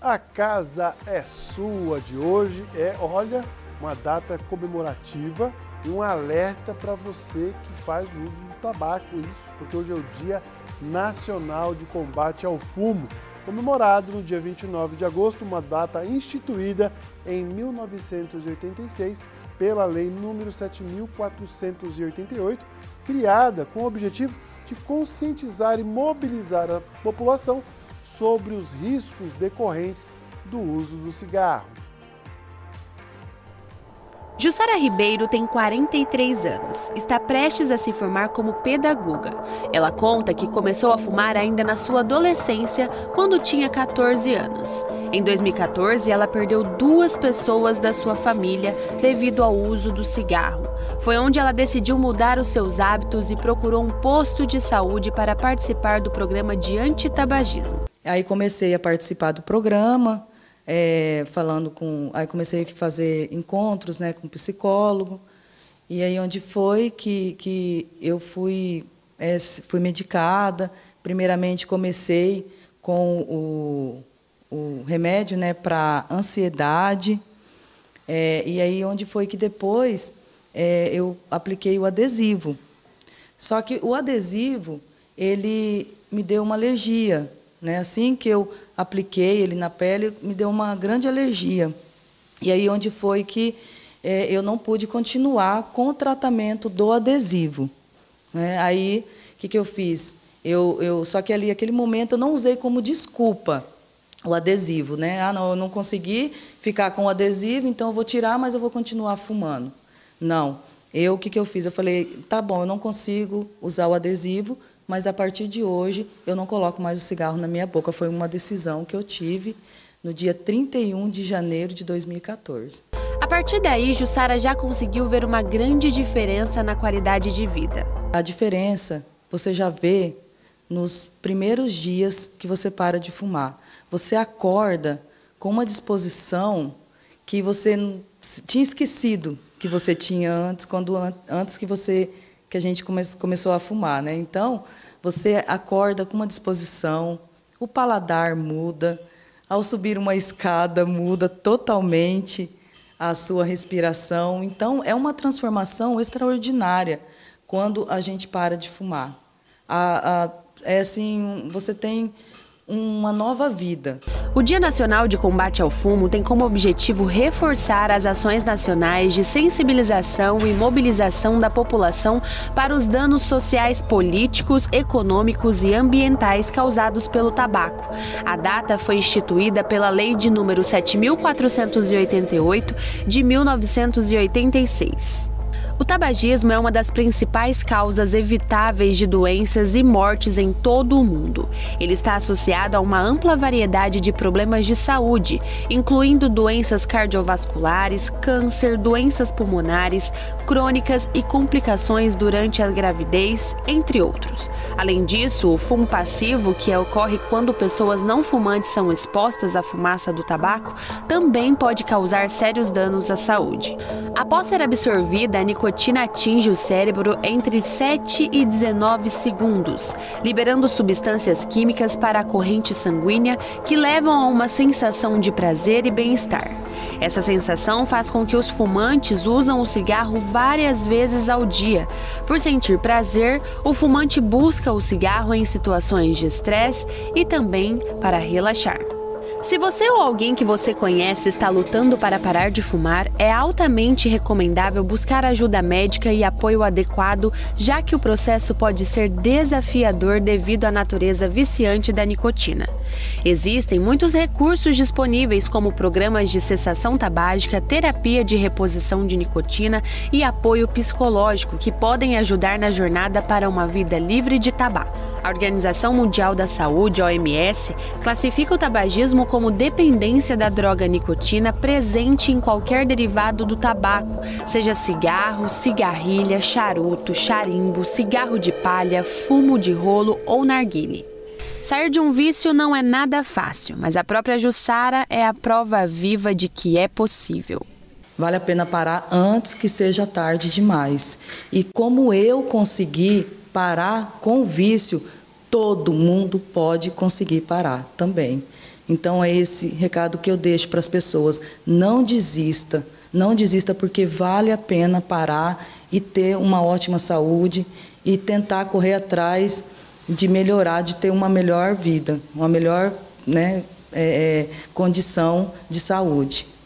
A Casa é Sua de hoje é, olha, uma data comemorativa e um alerta para você que faz uso do tabaco, isso, porque hoje é o Dia Nacional de Combate ao Fumo, comemorado no dia 29 de agosto, uma data instituída em 1986 pela Lei nº 7.488, criada com o objetivo de conscientizar e mobilizar a população sobre os riscos decorrentes do uso do cigarro. Jussara Ribeiro tem 43 anos, está prestes a se formar como pedagoga. Ela conta que começou a fumar ainda na sua adolescência, quando tinha 14 anos. Em 2014, ela perdeu 2 pessoas da sua família devido ao uso do cigarro. Foi onde ela decidiu mudar os seus hábitos e procurou um posto de saúde para participar do programa de antitabagismo. Aí comecei a participar do programa. Aí comecei a fazer encontros, né, com psicólogo, e aí onde foi que eu fui medicada. Primeiramente comecei com o remédio, né, para ansiedade, e aí onde foi que depois eu apliquei o adesivo. Só que o adesivo, ele me deu uma alergia. Assim que eu apliquei ele na pele, me deu uma grande alergia. E aí onde foi que eu não pude continuar com o tratamento do adesivo. Aí, o que eu fiz? Só que ali, naquele momento, eu não usei como desculpa o adesivo. Ah, não, eu não consegui ficar com o adesivo, então eu vou tirar, mas eu vou continuar fumando. Não. O que eu fiz? Eu falei, tá bom, eu não consigo usar o adesivo, mas a partir de hoje eu não coloco mais o cigarro na minha boca. Foi uma decisão que eu tive no dia 31 de janeiro de 2014. A partir daí, Jussara já conseguiu ver uma grande diferença na qualidade de vida. A diferença você já vê nos primeiros dias que você para de fumar. Você acorda com uma disposição que você tinha esquecido que você tinha antes, antes que você... que a gente começou a fumar, Então, você acorda com uma disposição, o paladar muda, ao subir uma escada muda totalmente a sua respiração. Então, é uma transformação extraordinária quando a gente para de fumar. É assim, você tem uma nova vida. O Dia Nacional de Combate ao Fumo tem como objetivo reforçar as ações nacionais de sensibilização e mobilização da população para os danos sociais, políticos, econômicos e ambientais causados pelo tabaco. A data foi instituída pela Lei de número 7.488, de 1986. O tabagismo é uma das principais causas evitáveis de doenças e mortes em todo o mundo. Ele está associado a uma ampla variedade de problemas de saúde, incluindo doenças cardiovasculares, câncer, doenças pulmonares, crônicas e complicações durante a gravidez, entre outros. Além disso, o fumo passivo, que ocorre quando pessoas não fumantes são expostas à fumaça do tabaco, também pode causar sérios danos à saúde. Após ser absorvida, a nicotina atinge o cérebro entre 7 e 19 segundos, liberando substâncias químicas para a corrente sanguínea que levam a uma sensação de prazer e bem-estar. Essa sensação faz com que os fumantes usam o cigarro várias vezes ao dia. Por sentir prazer, o fumante busca o cigarro em situações de estresse e também para relaxar. Se você ou alguém que você conhece está lutando para parar de fumar, é altamente recomendável buscar ajuda médica e apoio adequado, já que o processo pode ser desafiador devido à natureza viciante da nicotina. Existem muitos recursos disponíveis, como programas de cessação tabágica, terapia de reposição de nicotina e apoio psicológico, que podem ajudar na jornada para uma vida livre de tabaco. A Organização Mundial da Saúde, OMS, classifica o tabagismo como dependência da droga nicotina presente em qualquer derivado do tabaco, seja cigarro, cigarrilha, charuto, charimbo, cigarro de palha, fumo de rolo ou narguile. Sair de um vício não é nada fácil, mas a própria Jussara é a prova viva de que é possível. Vale a pena parar antes que seja tarde demais. E como eu consegui parar com o vício, todo mundo pode conseguir parar também. Então é esse recado que eu deixo para as pessoas: não desista, não desista, porque vale a pena parar e ter uma ótima saúde e tentar correr atrás de melhorar, de ter uma melhor vida, uma melhor, né, condição de saúde.